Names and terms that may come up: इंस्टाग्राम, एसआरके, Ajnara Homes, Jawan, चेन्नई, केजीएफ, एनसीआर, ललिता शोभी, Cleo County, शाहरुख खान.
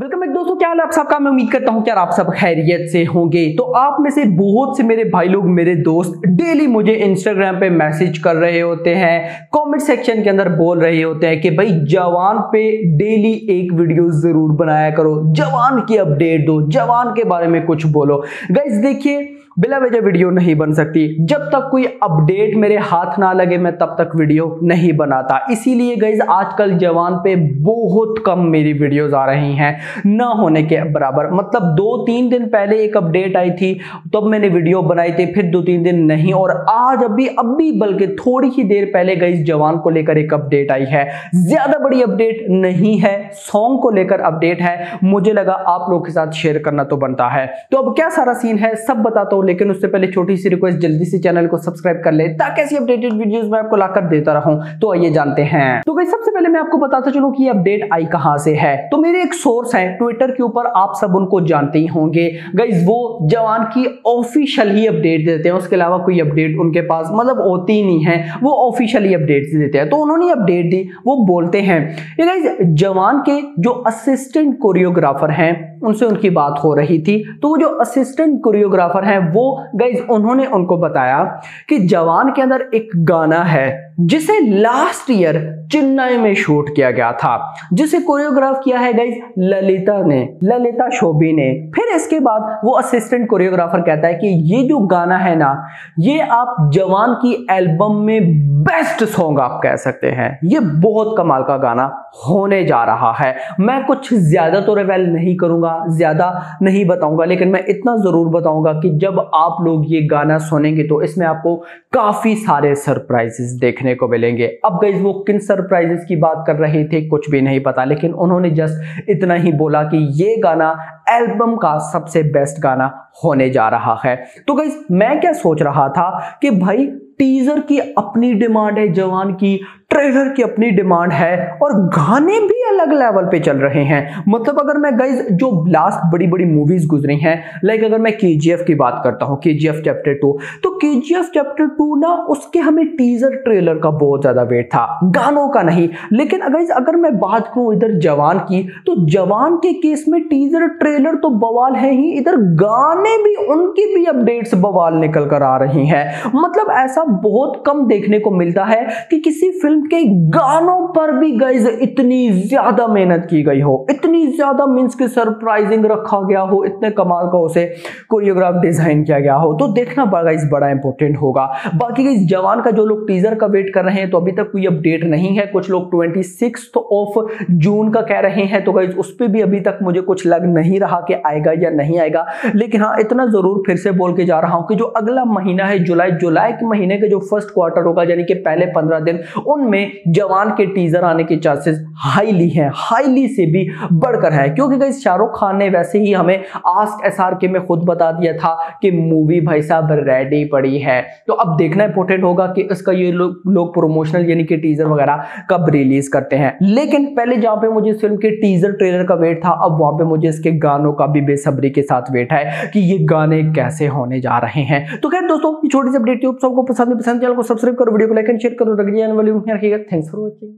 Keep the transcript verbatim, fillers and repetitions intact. Welcome back दोस्तों, क्या हाल है आप सबका। मैं उम्मीद करता हूं कि आप सब खैरियत से होंगे। तो आप में से बहुत से मेरे भाई लोग, मेरे दोस्त डेली मुझे इंस्टाग्राम पे मैसेज कर रहे होते हैं, कमेंट सेक्शन के अंदर बोल रहे होते हैं कि भाई जवान पे डेली एक वीडियो जरूर बनाया करो, जवान की अपडेट दो, जवान के बारे में कुछ बोलो। गाइस देखिए, बिला वजह वीडियो नहीं बन सकती। जब तक कोई अपडेट मेरे हाथ ना लगे मैं तब तक वीडियो नहीं बनाता। इसीलिए गाइस आजकल जवान पे बहुत कम मेरी वीडियोस आ रही हैं, ना होने के बराबर। मतलब दो तीन दिन पहले एक अपडेट आई थी, तब मैंने वीडियो बनाई थी, फिर दो तीन दिन नहीं, और आज अभी अभी बल्कि थोड़ी ही देर पहले गाइस जवान को लेकर एक अपडेट आई है। ज्यादा बड़ी अपडेट नहीं है, सॉन्ग को लेकर अपडेट है। मुझे लगा आप लोग के साथ शेयर करना तो बनता है। तो अब क्या सारा सीन है सब बताता हूं, लेकिन उससे पहले छोटी सी रिक्वेस्ट, जल्दी से चैनल को सब्सक्राइब कर ले ताकि ऐसी अपडेटेड वीडियोस मैं आपको लाकर देता रहूं। तो आइए जानते हैं। तो गाइस सबसे पहले मैं आपको बताता चलूं कि ये अपडेट आई कहां से है। तो मेरे एक सोर्स है ट्विटर के ऊपर, आप सब उनको जानते ही होंगे गाइस, वो जवान की ऑफिशियल ही अपडेट देते हैं। उसके अलावा कोई अपडेट उनके पास मतलब होती ही नहीं है, वो ऑफिशियली अपडेट देते हैं। तो उन्होंने अपडेट दी, वो बोलते हैं ये गाइस, जवान के जो असिस्टेंट कोरियोग्राफर हैं उनसे उनकी बात हो रही थी। तो वो जो असिस्टेंट कोरियोग्राफर हैं वो गाइज उन्होंने उनको बताया कि जवान के अंदर एक गाना है जिसे लास्ट ईयर चेन्नई में शूट किया गया था, जिसे कोरियोग्राफ किया है गाइज ललिता ने, ललिता शोभी ने। फिर इसके बाद वो असिस्टेंट कोरियोग्राफर कहता है कि ये जो गाना है ना, ये आप जवान की एल्बम में बेस्ट सॉन्ग आप कह सकते हैं, ये बहुत कमाल का गाना होने जा रहा है। मैं कुछ ज्यादा तो रिवेल नहीं करूंगा, ज्यादा नहीं बताऊंगा, लेकिन मैं इतना जरूर बताऊंगा कि जब आप लोग ये गाना सुनेंगे तो इसमें आपको काफी सारे सरप्राइजेस देखने को मिलेंगे। अब गाइस वो किन सरप्राइजेस की बात कर रहे थे कुछ भी नहीं पता, लेकिन उन्होंने जस्ट इतना ही बोला कि ये गाना एल्बम का सबसे बेस्ट गाना होने जा रहा है। तो गाइस मैं क्या सोच रहा था कि भाई टीजर की अपनी डिमांड है जवान की, ट्रेलर की अपनी डिमांड है, और गाने भी अलग लेवल पे चल रहे हैं। मतलब अगर मैं गाइज जो लास्ट बड़ी बड़ी मूवीज गुजरी हैं, लाइक अगर मैं केजीएफ की बात करता हूँ, केजीएफ चैप्टर टू, तो केजीएफ चैप्टर टू ना, उसके हमें टीजर ट्रेलर का बहुत ज्यादा वेट था, गानों का नहीं। लेकिन गाइज अगर मैं बात करूँ इधर जवान की, तो जवान के केस में टीजर ट्रेलर तो बवाल है ही, इधर गाने भी, उनकी भी अपडेट्स बवाल निकल कर आ रही हैं। मतलब ऐसा बहुत कम देखने को मिलता है कि किसी फिल्म के गानों पर भी गाइज इतनी ज्यादा मेहनत की गई हो, इतनी ज्यादा मींस के सरप्राइजिंग रखा गया हो, इतने कमाल का उसे कोरियोग्राफ डिजाइन किया गया हो। तो देखना गाइज बड़ा इंपॉर्टेंट होगा। बाकी गाइज जवान का जो लोग टीजर का वेट कर रहे हैं, तो अभी तक कोई अपडेट नहीं है। कुछ लोग ट्वेंटी सिक्स ऑफ जून का कह रहे हैं, तो गाइज उस पर भी अभी तक मुझे कुछ लग नहीं रहा कि आएगा या नहीं आएगा। लेकिन हाँ, इतना जरूर फिर से बोल के जा रहा हूं कि जो अगला महीना है जुलाई, जुलाई के महीने के जो फर्स्ट क्वार्टर होगा, यानी कि पहले पंद्रह दिन, उनमें जवान के टीजर आने के चांसेस हाईली हैं, हाईली से भी बढ़कर है। क्योंकि गाइस शाहरुख खान ने वैसे ही हमें आस्क एसआरके में खुद बता दिया था कि मूवी भाई साहब रेडी पड़ी है। तो अब देखना इंपॉर्टेंट होगा कि इसका ये लोग लो प्रोमोशनल यानी कि टीजर वगैरह कब रिलीज करते हैं। लेकिन पहले जहां पे मुझे फिल्म के टीजर ट्रेलर का वेट था, अब वहां पे मुझे इसके गानों का भी बेसब्री के साथ वेट है कि ये गाने कैसे होने जा रहे हैं। तो खैर दोस्तों, छोटी सी अपडेट सबको पसंद पसंद चैनल को सब्सक्राइब करो, वीडियो को लाइक एंड शेयर करो। रखिए, थैंक्स फॉर वॉचिंग।